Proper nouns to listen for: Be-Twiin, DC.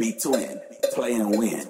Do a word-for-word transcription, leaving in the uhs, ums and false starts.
Be-Twiin, play and win.